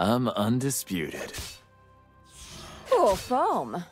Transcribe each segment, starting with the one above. I'm undisputed. Poor form.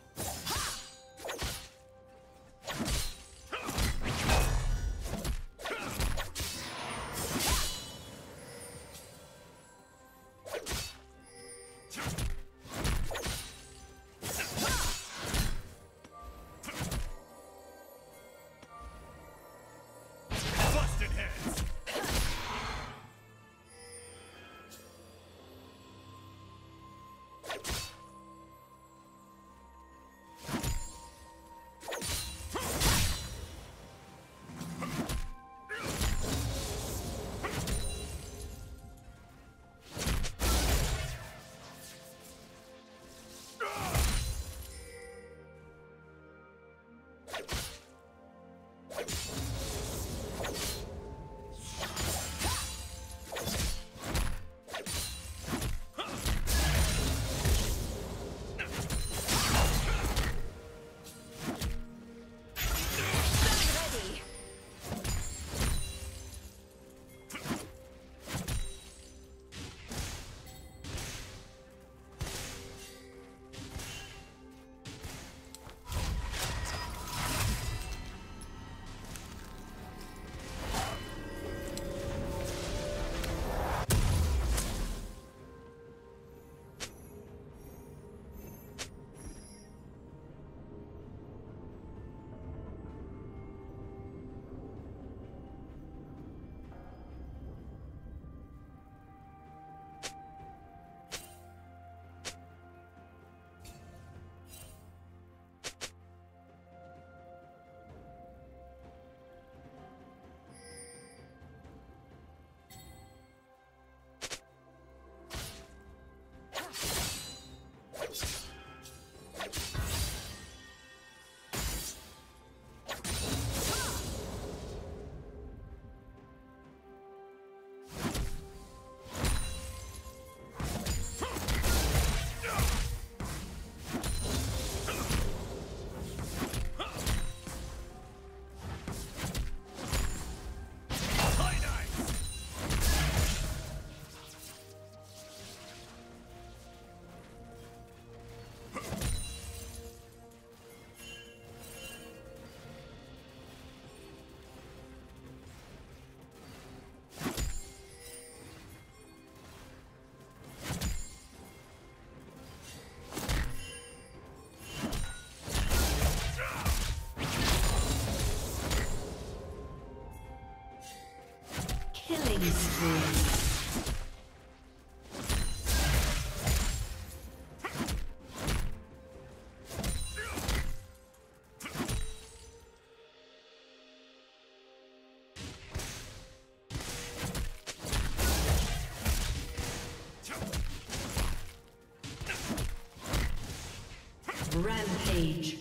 Please. Rampage.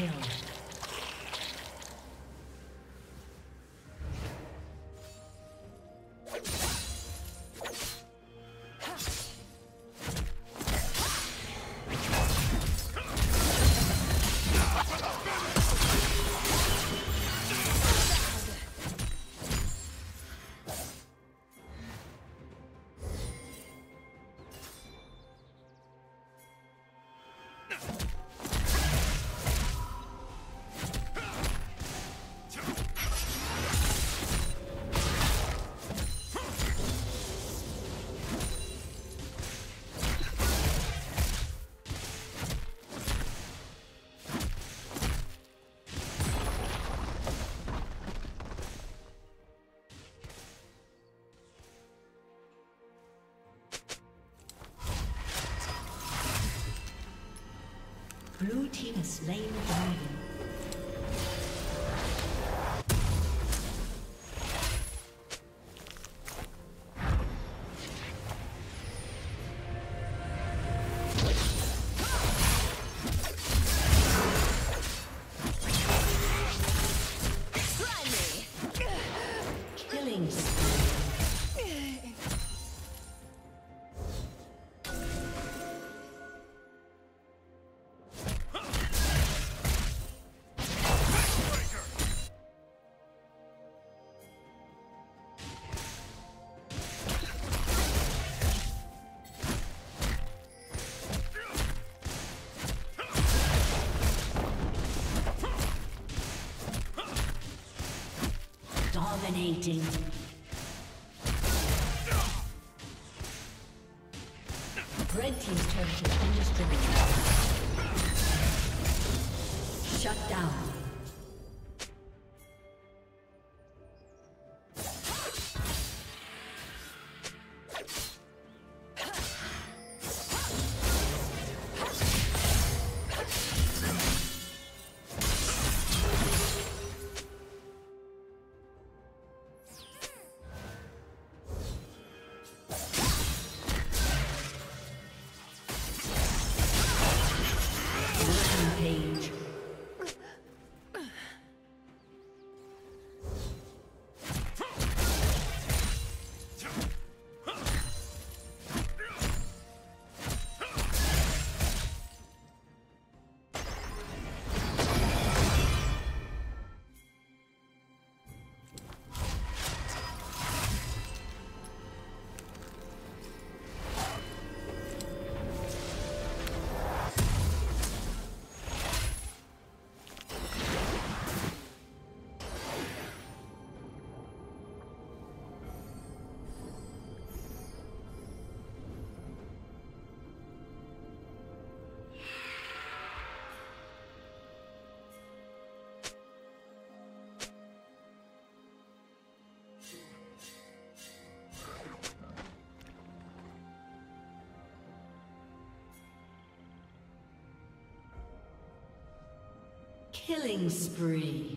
Kill. Blue team has slain the dragon. Dominating. Red team's turret has been destroyed. Shut down. Killing spree.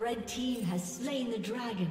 Red team has slain the dragon.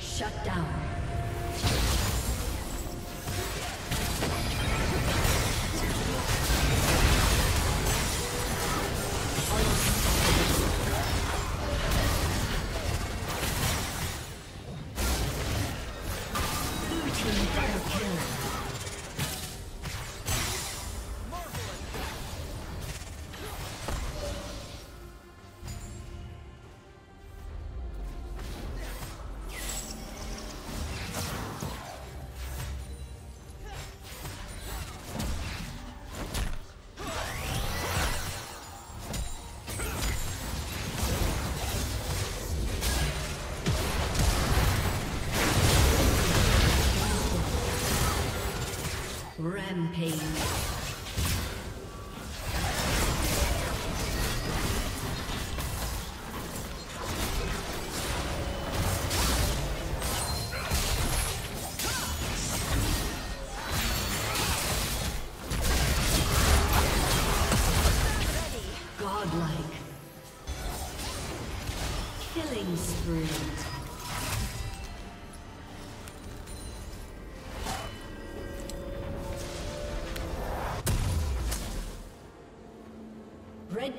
Shut down. Rampage. Killing spree. Red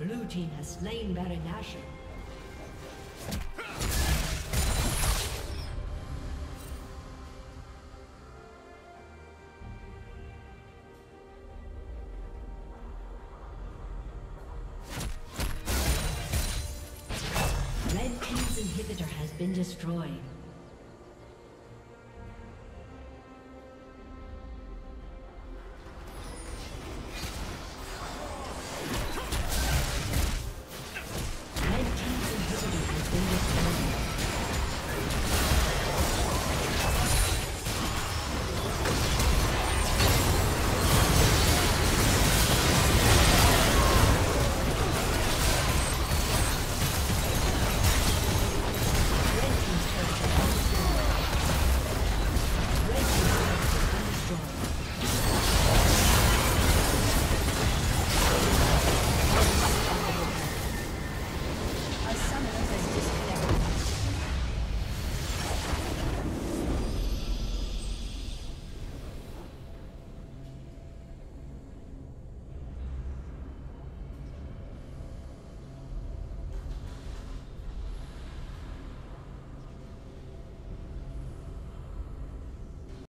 Blue team has slain Baron Nashor. Red team's inhibitor has been destroyed.